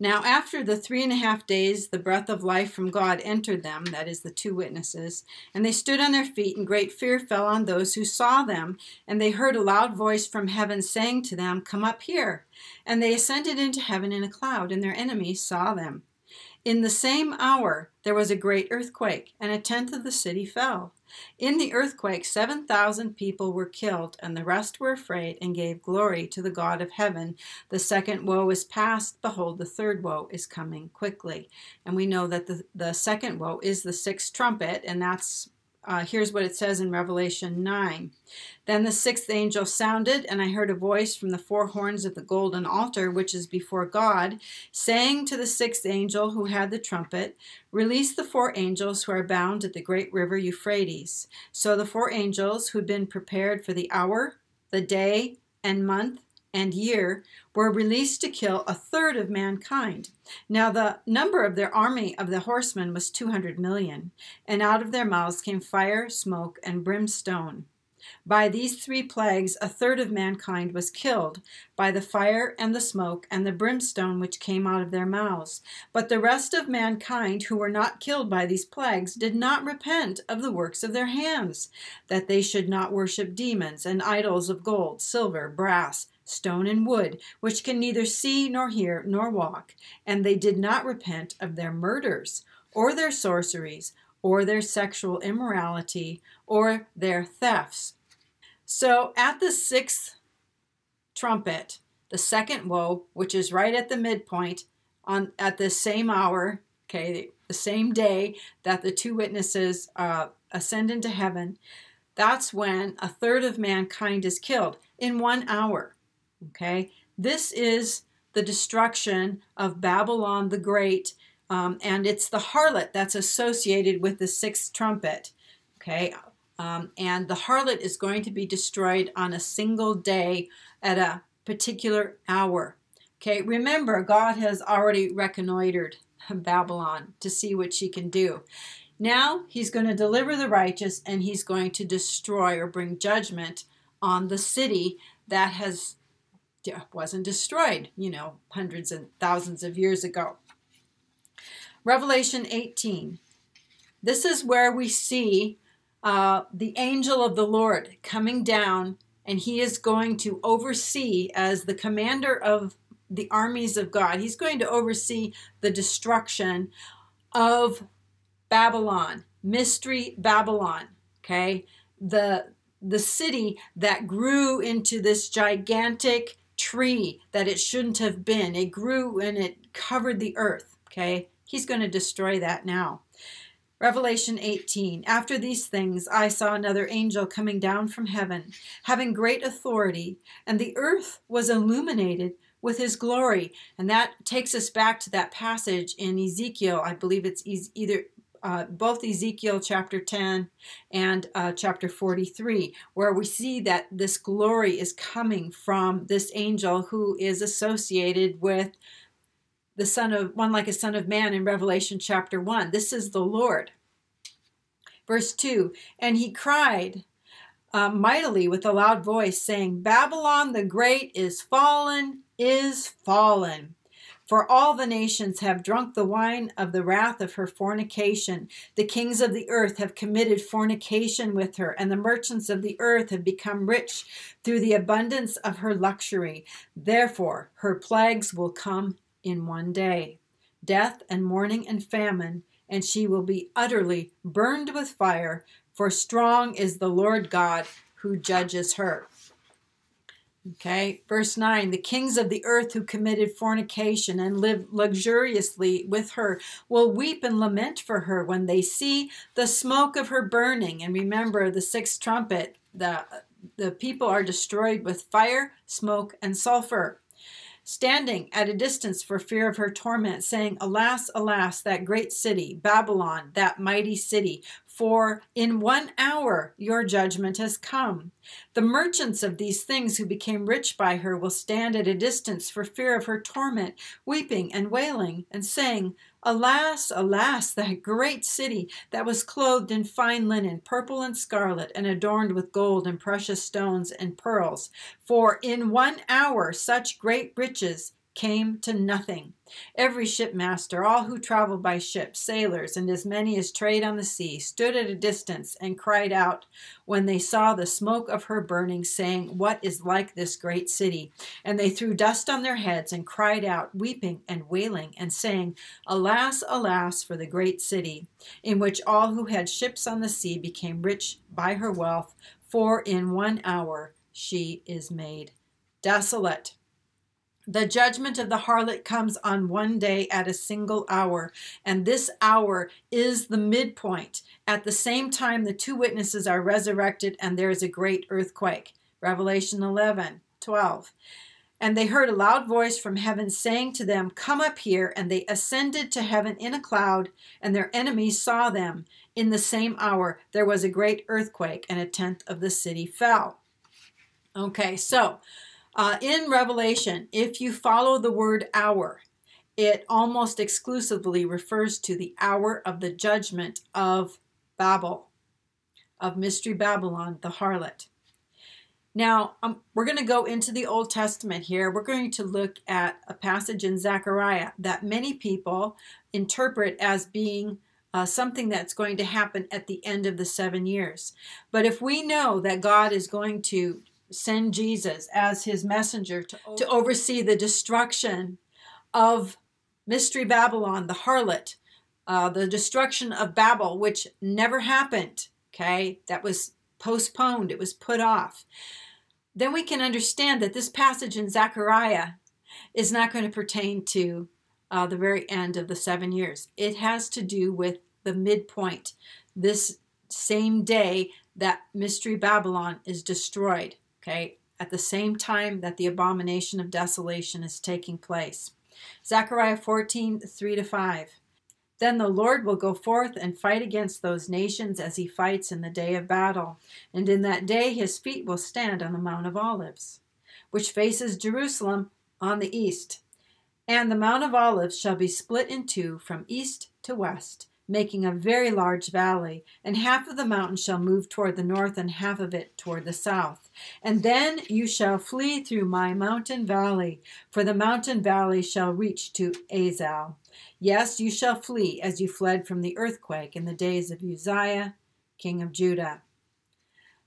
Now after the three and a half days, the breath of life from God entered them, that is the two witnesses, and they stood on their feet, and great fear fell on those who saw them. And they heard a loud voice from heaven saying to them, "Come up here." And they ascended into heaven in a cloud, and their enemies saw them. In the same hour there was a great earthquake, and a tenth of the city fell. In the earthquake seven thousand people were killed, and the rest were afraid and gave glory to the God of heaven. The second woe is past. Behold, the third woe is coming quickly. And we know that the, the second woe is the sixth trumpet, and that's uh, here's what it says in Revelation nine. Then the sixth angel sounded, and I heard a voice from the four horns of the golden altar, which is before God, saying to the sixth angel who had the trumpet, "Release the four angels who are bound at the great river Euphrates." So the four angels who had been prepared for the hour, the day, and month, and year were released to kill a third of mankind. Now the number of their army of the horsemen was two hundred million, and out of their mouths came fire, smoke, and brimstone. By these three plagues, a third of mankind was killed, by the fire and the smoke and the brimstone which came out of their mouths. But the rest of mankind who were not killed by these plagues did not repent of the works of their hands, that they should not worship demons and idols of gold, silver, brass, stone, and wood, which can neither see nor hear nor walk. And they did not repent of their murders, or their sorceries, or their sexual immorality, or their thefts. So at the sixth trumpet, the second woe, which is right at the midpoint, on at the same hour, okay, the same day that the two witnesses uh, ascend into heaven, that's when a third of mankind is killed in one hour, okay? This is the destruction of Babylon the Great, Um, and it's the harlot that's associated with the sixth trumpet, okay? Um, and the harlot is going to be destroyed on a single day at a particular hour, okay? Remember, God has already reconnoitered Babylon to see what she can do. Now he's going to deliver the righteous, and he's going to destroy or bring judgment on the city that has wasn't destroyed, you know, hundreds and thousands of years ago. Revelation eighteen. This is where we see uh, the angel of the Lord coming down, and he is going to oversee, as the commander of the armies of God, he's going to oversee the destruction of Babylon, Mystery Babylon, okay? The, the city that grew into this gigantic tree that it shouldn't have been. It grew and it covered the earth, okay? He's going to destroy that now. Revelation eighteen. After these things, I saw another angel coming down from heaven, having great authority, and the earth was illuminated with his glory. And that takes us back to that passage in Ezekiel. I believe it's either uh, both Ezekiel chapter ten and uh, chapter forty-three, where we see that this glory is coming from this angel who is associated with the son of one like a son of man in Revelation chapter one. This is the Lord. Verse two, and he cried uh, mightily with a loud voice, saying, Babylon the Great is fallen, is fallen. For all the nations have drunk the wine of the wrath of her fornication. The kings of the earth have committed fornication with her, and the merchants of the earth have become rich through the abundance of her luxury. Therefore, her plagues will come in one day, death and mourning and famine, and she will be utterly burned with fire, for strong is the Lord God who judges her. Okay, verse nine, the kings of the earth who committed fornication and lived luxuriously with her will weep and lament for her when they see the smoke of her burning. And remember, the sixth trumpet, the, the people are destroyed with fire, smoke, and sulfur. Standing at a distance for fear of her torment, saying, Alas, alas, that great city, Babylon, that mighty city, for in one hour your judgment has come. The merchants of these things who became rich by her will stand at a distance for fear of her torment, weeping and wailing, and saying, Alas, alas, that great city that was clothed in fine linen, purple and scarlet, and adorned with gold and precious stones and pearls. For in one hour such great riches came to nothing. Every shipmaster, all who traveled by ship, sailors, and as many as trade on the sea, stood at a distance and cried out when they saw the smoke of her burning, saying, What is like this great city? And they threw dust on their heads and cried out, weeping and wailing, and saying, Alas, alas, for the great city, in which all who had ships on the sea became rich by her wealth, for in one hour she is made desolate. The judgment of the harlot comes on one day at a single hour, and this hour is the midpoint. At the same time, the two witnesses are resurrected, and there is a great earthquake. Revelation eleven, twelve. And they heard a loud voice from heaven saying to them, Come up here. And they ascended to heaven in a cloud, and their enemies saw them. In the same hour, there was a great earthquake, and a tenth of the city fell. Okay, so Uh, in Revelation, if you follow the word hour, it almost exclusively refers to the hour of the judgment of Babel, of Mystery Babylon, the harlot. Now, um, we're going to go into the Old Testament here. We're going to look at a passage in Zechariah that many people interpret as being uh, something that's going to happen at the end of the seven years. But if we know that God is going to send Jesus as his messenger to, to oversee the destruction of Mystery Babylon, the harlot, uh, the destruction of Babel, which never happened, okay? That was postponed. It was put off. Then we can understand that this passage in Zechariah is not going to pertain to uh, the very end of the seven years. It has to do with the midpoint, this same day that Mystery Babylon is destroyed, okay, at the same time that the abomination of desolation is taking place. Zechariah fourteen, three to five. Then the Lord will go forth and fight against those nations as he fights in the day of battle. And in that day his feet will stand on the Mount of Olives, which faces Jerusalem on the east. And the Mount of Olives shall be split in two from east to west, making a very large valley. And half of the mountain shall move toward the north and half of it toward the south. And then you shall flee through my mountain valley, for the mountain valley shall reach to Azal. Yes, you shall flee as you fled from the earthquake in the days of Uzziah, king of Judah.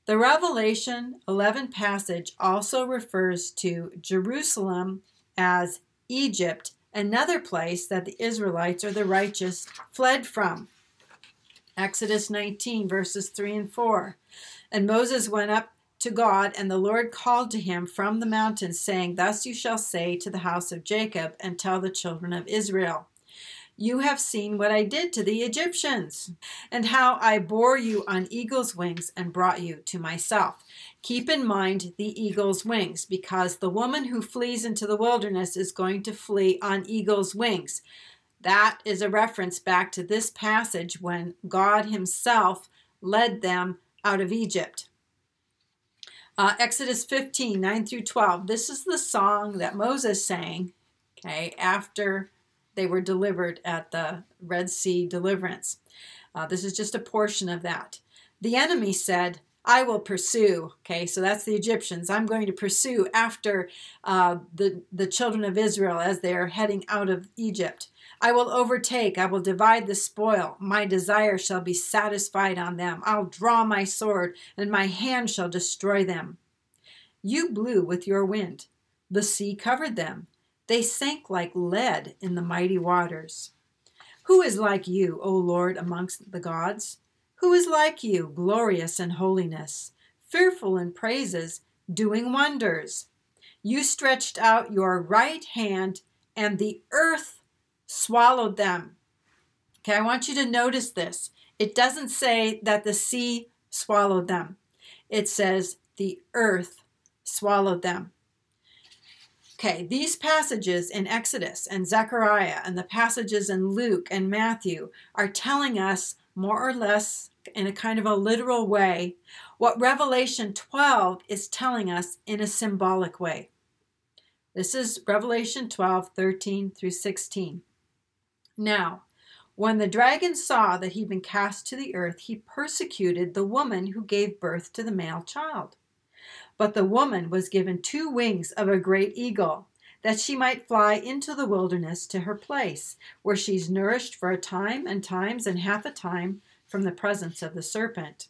The Revelation eleven passage also refers to Jerusalem as Egypt, another place that the Israelites or the righteous fled from. Exodus nineteen, verses three and four. And Moses went up to God, and the Lord called to him from the mountain, saying, Thus you shall say to the house of Jacob, and tell the children of Israel, You have seen what I did to the Egyptians, and how I bore you on eagle's wings and brought you to myself. Keep in mind the eagle's wings, because the woman who flees into the wilderness is going to flee on eagle's wings. That is a reference back to this passage when God himself led them out of Egypt. Uh, Exodus fifteen, nine through twelve. This is the song that Moses sang, okay, after they were delivered at the Red Sea deliverance. Uh, this is just a portion of that. The enemy said, I will pursue. Okay, so that's the Egyptians. I'm going to pursue after uh, the, the children of Israel as they are heading out of Egypt. I will overtake. I will divide the spoil. My desire shall be satisfied on them. I'll draw my sword, and my hand shall destroy them. You blew with your wind. The sea covered them. They sank like lead in the mighty waters. Who is like you, O Lord, amongst the gods? Who is like you, glorious in holiness, fearful in praises, doing wonders? You stretched out your right hand, and the earth swallowed them. Okay, I want you to notice this. It doesn't say that the sea swallowed them. It says the earth swallowed them. Okay, these passages in Exodus and Zechariah and the passages in Luke and Matthew are telling us more or less in a kind of a literal way what Revelation twelve is telling us in a symbolic way. This is Revelation twelve, thirteen through sixteen. Now, when the dragon saw that he'd been cast to the earth, he persecuted the woman who gave birth to the male child. But the woman was given two wings of a great eagle, that she might fly into the wilderness to her place, where she's nourished for a time and times and half a time from the presence of the serpent.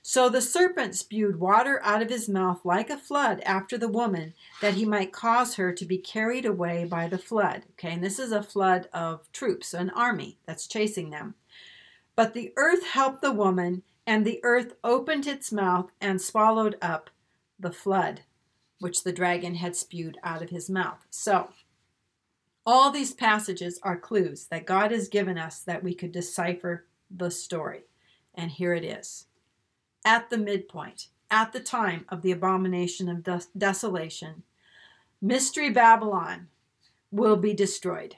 So the serpent spewed water out of his mouth like a flood after the woman, that he might cause her to be carried away by the flood. Okay, and this is a flood of troops, an army that's chasing them. But the earth helped the woman, and the earth opened its mouth and swallowed up the flood, which the dragon had spewed out of his mouth. So, all these passages are clues that God has given us that we could decipher the story. And here it is. At the midpoint, at the time of the abomination of des- desolation, Mystery Babylon will be destroyed,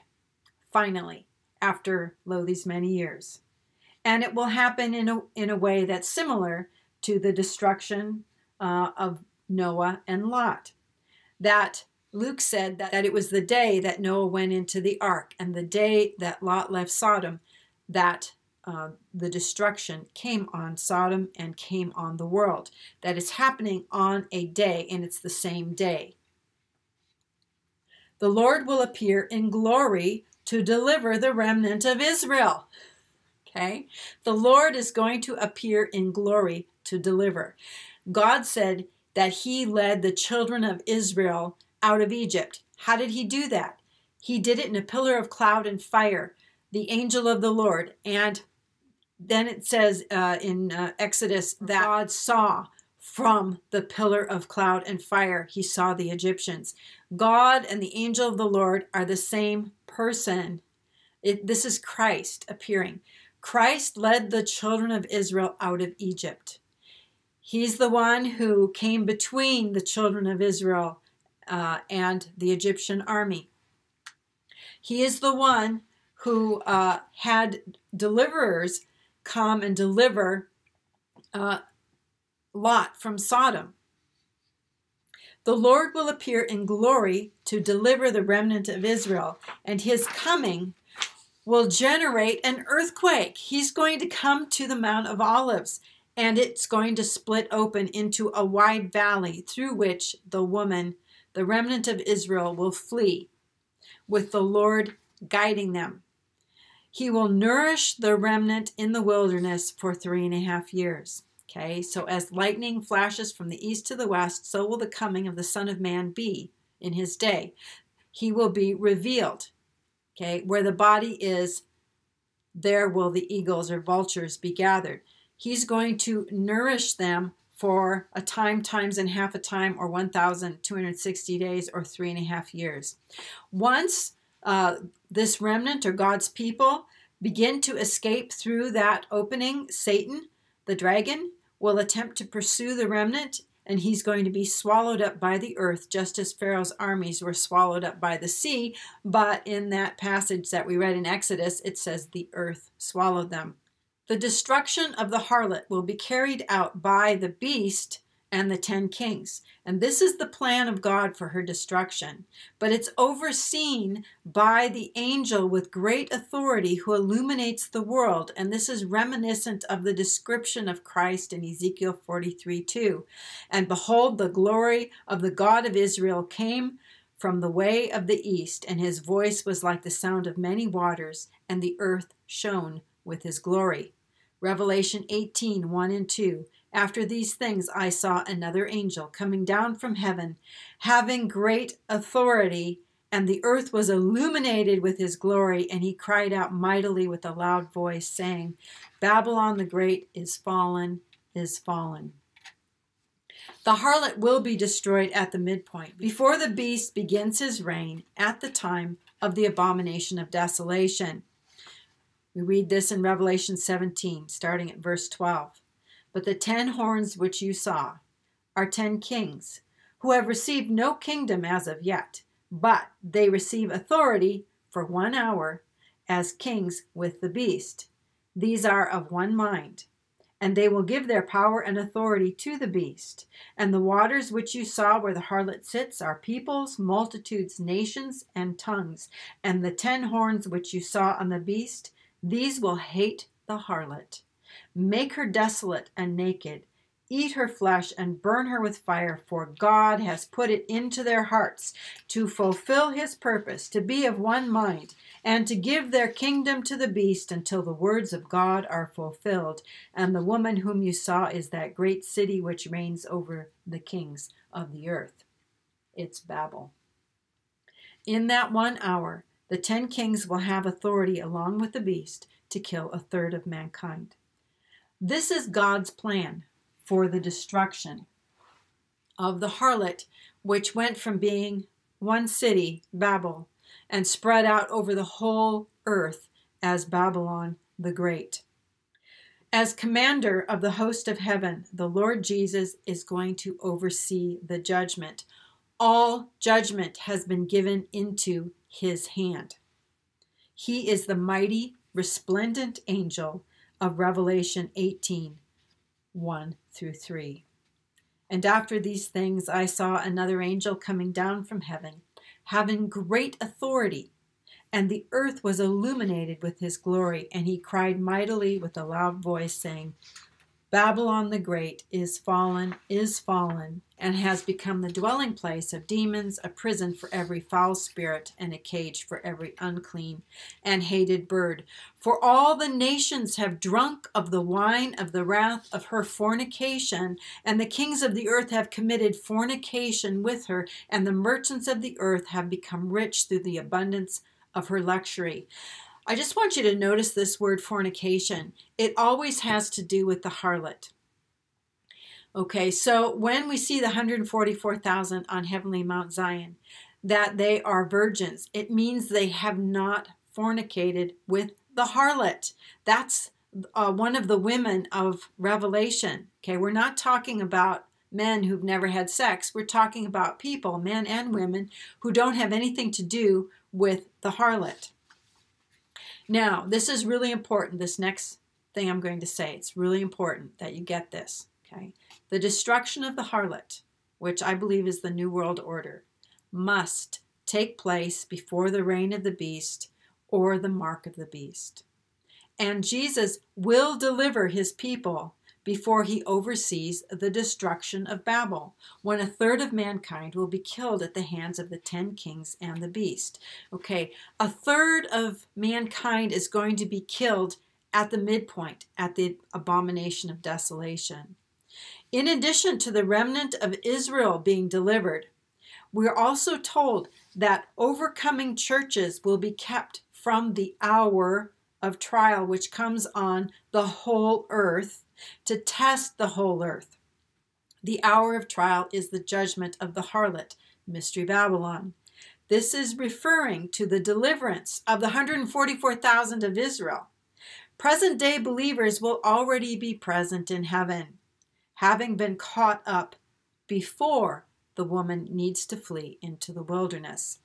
finally, after lo these many years. And it will happen in a, in a way that's similar to the destruction uh, of Noah and Lot. That Luke said that, that it was the day that Noah went into the ark and the day that Lot left Sodom that uh, the destruction came on Sodom and came on the world. That is happening on a day, and it's the same day. The Lord will appear in glory to deliver the remnant of Israel. Okay? The Lord is going to appear in glory to deliver. God said that he led the children of Israel out of Egypt. How did he do that? He did it in a pillar of cloud and fire, the angel of the Lord. And then it says uh, in uh, Exodus that God saw from the pillar of cloud and fire. He saw the Egyptians. God and the angel of the Lord are the same person. It, this is Christ appearing. Christ led the children of Israel out of Egypt. He's the one who came between the children of Israel uh, and the Egyptian army. He is the one who uh, had deliverers come and deliver uh, Lot from Sodom. The Lord will appear in glory to deliver the remnant of Israel, and his coming will generate an earthquake. He's going to come to the Mount of Olives, and it's going to split open into a wide valley through which the woman, the remnant of Israel, will flee, with the Lord guiding them. He will nourish the remnant in the wilderness for three and a half years. Okay, so as lightning flashes from the east to the west, so will the coming of the Son of Man be in his day. He will be revealed. Okay, where the body is, there will the eagles or vultures be gathered. He's going to nourish them for a time, times and half a time, or one thousand two hundred sixty days, or three and a half years. Once uh, this remnant, or God's people, begin to escape through that opening, Satan, the dragon, will attempt to pursue the remnant, and he's going to be swallowed up by the earth, just as Pharaoh's armies were swallowed up by the sea. But in that passage that we read in Exodus, it says the earth swallowed them. The destruction of the harlot will be carried out by the beast and the ten kings. And this is the plan of God for her destruction. But it's overseen by the angel with great authority who illuminates the world. And this is reminiscent of the description of Christ in Ezekiel forty-three two. And behold, the glory of the God of Israel came from the way of the east, and his voice was like the sound of many waters, and the earth shone with his glory. Revelation eighteen one and two. After these things I saw another angel coming down from heaven, having great authority, and the earth was illuminated with his glory, and he cried out mightily with a loud voice, saying, Babylon the Great is fallen, is fallen. The harlot will be destroyed at the midpoint, before the beast begins his reign, at the time of the abomination of desolation. We read this in Revelation seventeen, starting at verse twelve. But the ten horns which you saw are ten kings, who have received no kingdom as of yet, but they receive authority for one hour as kings with the beast. These are of one mind, and they will give their power and authority to the beast. And the waters which you saw where the harlot sits are peoples, multitudes, nations, and tongues. And the ten horns which you saw on the beast, these will hate the harlot, make her desolate and naked, eat her flesh and burn her with fire, for God has put it into their hearts to fulfill his purpose, to be of one mind, and to give their kingdom to the beast until the words of God are fulfilled. And the woman whom you saw is that great city which reigns over the kings of the earth. It's Babel. In that one hour, the ten kings will have authority along with the beast to kill a third of mankind. This is God's plan for the destruction of the harlot, which went from being one city, Babel, and spread out over the whole earth as Babylon the Great. As commander of the host of heaven, the Lord Jesus is going to oversee the judgment. All judgment has been given into his hand. He is the mighty, resplendent angel of Revelation eighteen one through three. And after these things I saw another angel coming down from heaven, having great authority, and the earth was illuminated with his glory. And he cried mightily with a loud voice, saying, Babylon the Great is fallen, is fallen, and has become the dwelling place of demons, a prison for every foul spirit, and a cage for every unclean and hated bird. For all the nations have drunk of the wine of the wrath of her fornication, and the kings of the earth have committed fornication with her, and the merchants of the earth have become rich through the abundance of her luxury. I just want you to notice this word fornication. It always has to do with the harlot. Okay, so when we see the one hundred forty-four thousand on heavenly Mount Zion, that they are virgins, it means they have not fornicated with the harlot. That's uh, one of the women of Revelation. Okay, we're not talking about men who've never had sex. We're talking about people, men and women, who don't have anything to do with the harlot. Now, this is really important. This next thing I'm going to say, it's really important that you get this. Okay, the destruction of the harlot, which I believe is the New World Order, must take place before the reign of the beast or the mark of the beast. And Jesus will deliver his people before he oversees the destruction of Babel, when a third of mankind will be killed at the hands of the ten kings and the beast. Okay, a third of mankind is going to be killed at the midpoint, at the abomination of desolation. In addition to the remnant of Israel being delivered, we're also told that overcoming churches will be kept from the hour of trial, which comes on the whole earth to test the whole earth. The hour of trial is the judgment of the harlot, Mystery Babylon. This is referring to the deliverance of the one hundred forty-four thousand of Israel. Present-day believers will already be present in heaven, having been caught up before the woman needs to flee into the wilderness.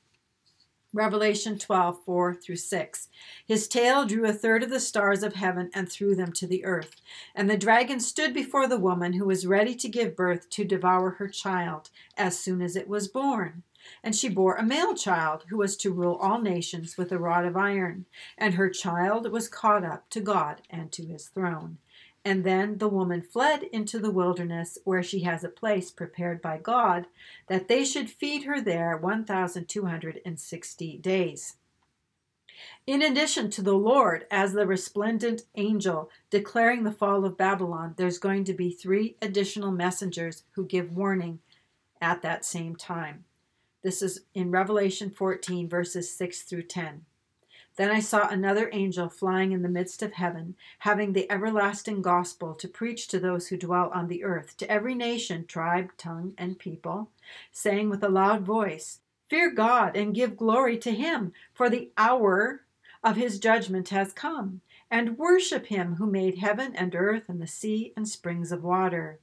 Revelation twelve, four through six. His tail drew a third of the stars of heaven and threw them to the earth. And the dragon stood before the woman, who was ready to give birth, to devour her child as soon as it was born. And she bore a male child, who was to rule all nations with a rod of iron. And her child was caught up to God and to his throne. And then the woman fled into the wilderness, where she has a place prepared by God, that they should feed her there one thousand two hundred sixty days. In addition to the Lord as the resplendent angel declaring the fall of Babylon, there's going to be three additional messengers who give warning at that same time. This is in Revelation fourteen, verses six through ten. Then I saw another angel flying in the midst of heaven, having the everlasting gospel to preach to those who dwell on the earth, to every nation, tribe, tongue, and people, saying with a loud voice, Fear God and give glory to him, for the hour of his judgment has come, and worship him who made heaven and earth and the sea and springs of water.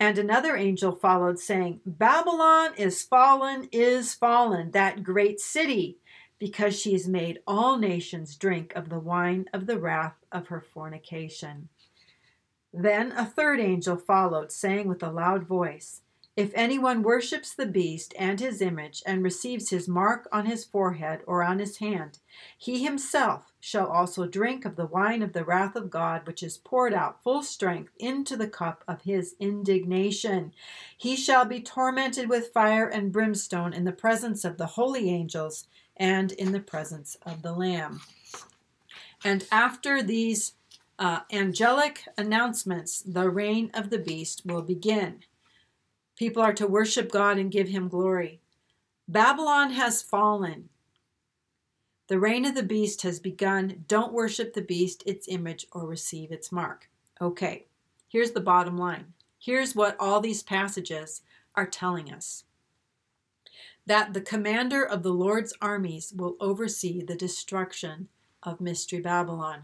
And another angel followed, saying, Babylon is fallen, is fallen, that great city, because she has made all nations drink of the wine of the wrath of her fornication. Then a third angel followed, saying with a loud voice, If anyone worships the beast and his image, and receives his mark on his forehead or on his hand, he himself shall also drink of the wine of the wrath of God, which is poured out full strength into the cup of his indignation. He shall be tormented with fire and brimstone in the presence of the holy angels, and in the presence of the Lamb. And after these uh, angelic announcements, the reign of the beast will begin. People are to worship God and give him glory. Babylon has fallen. The reign of the beast has begun. Don't worship the beast, its image, or receive its mark. Okay, here's the bottom line. Here's what all these passages are telling us. That the commander of the Lord's armies will oversee the destruction of Mystery Babylon.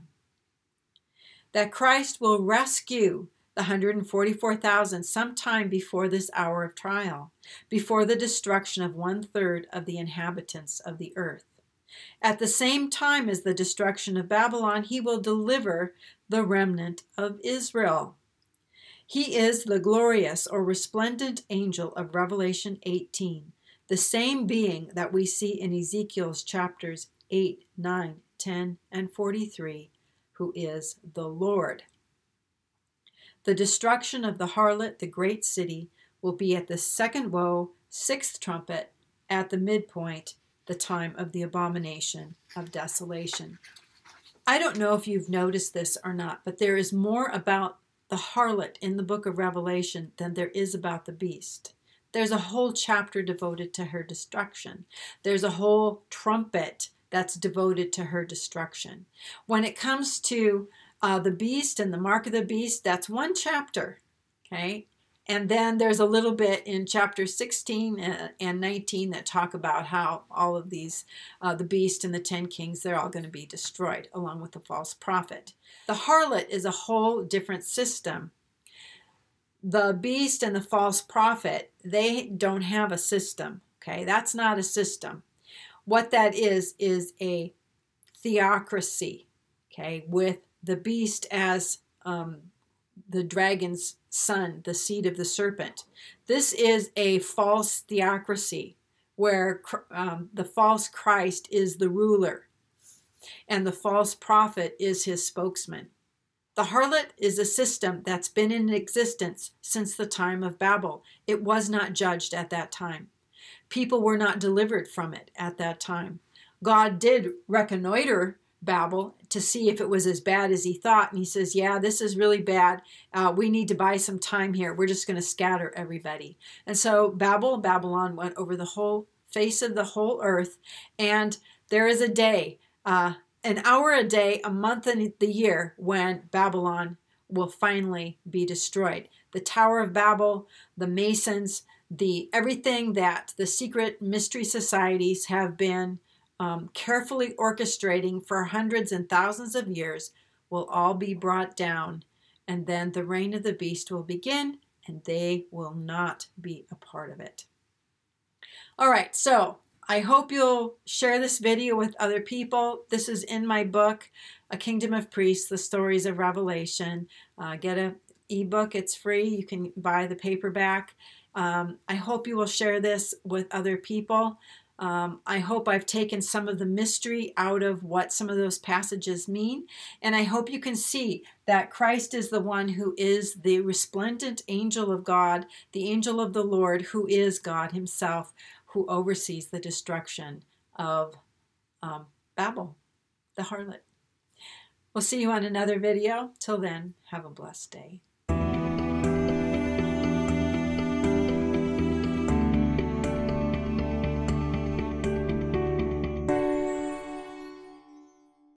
That Christ will rescue the one hundred forty-four thousand sometime before this hour of trial, before the destruction of one-third of the inhabitants of the earth. At the same time as the destruction of Babylon, he will deliver the remnant of Israel. He is the glorious or resplendent angel of Revelation eighteen, the same being that we see in Ezekiel's chapters eight, nine, ten, and forty-three, who is the Lord. The destruction of the harlot, the great city, will be at the second woe, sixth trumpet, at the midpoint, the time of the abomination of desolation. I don't know if you've noticed this or not, but there is more about the harlot in the book of Revelation than there is about the beast. There's a whole chapter devoted to her destruction. There's a whole trumpet that's devoted to her destruction. When it comes to uh, the beast and the mark of the beast, that's one chapter, okay? And then there's a little bit in chapter sixteen and nineteen that talk about how all of these, uh, the beast and the ten kings, they're all going to be destroyed along with the false prophet. The harlot is a whole different system. The beast and the false prophet, they don't have a system, okay? That's not a system. What that is, is a theocracy, okay, with the beast as um, the dragon's son, the seed of the serpent. This is a false theocracy where um, the false Christ is the ruler and the false prophet is his spokesman. The harlot is a system that's been in existence since the time of Babel. It was not judged at that time. People were not delivered from it at that time. God did reconnoiter Babel to see if it was as bad as he thought. And he says, yeah, this is really bad. Uh, we need to buy some time here. We're just going to scatter everybody. And so Babel, Babylon went over the whole face of the whole earth. And there is a day, uh, an hour a day, a month in the year when Babylon will finally be destroyed. The Tower of Babel, the Masons, the everything that the secret mystery societies have been Um, carefully orchestrating for hundreds and thousands of years will all be brought down, and then the reign of the beast will begin, and they will not be a part of it. All right, so I hope you'll share this video with other people. This is in my book, A Kingdom of Priests, The Stories of Revelation. Uh, get an ebook, it's free. You can buy the paperback. Um, I hope you will share this with other people. Um, I hope I've taken some of the mystery out of what some of those passages mean. And I hope you can see that Christ is the one who is the resplendent angel of God, the angel of the Lord, who is God himself, who oversees the destruction of um, Babel, the harlot. We'll see you on another video. Till then, have a blessed day.